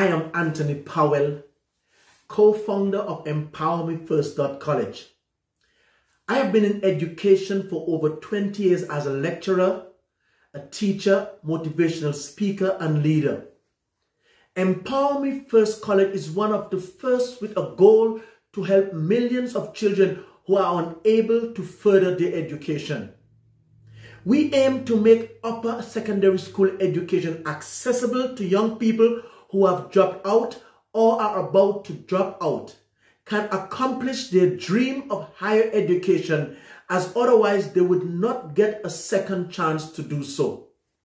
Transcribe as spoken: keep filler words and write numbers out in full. I am Anthony Powell, co-founder of Empower Me First dot college. I have been in education for over twenty years as a lecturer, a teacher, motivational speaker, and leader. Empower Me First college is one of the first with a goal to help millions of children who are unable to further their education. We aim to make upper secondary school education accessible to young people who have dropped out or are about to drop out, can accomplish their dream of higher education, as otherwise they would not get a second chance to do so.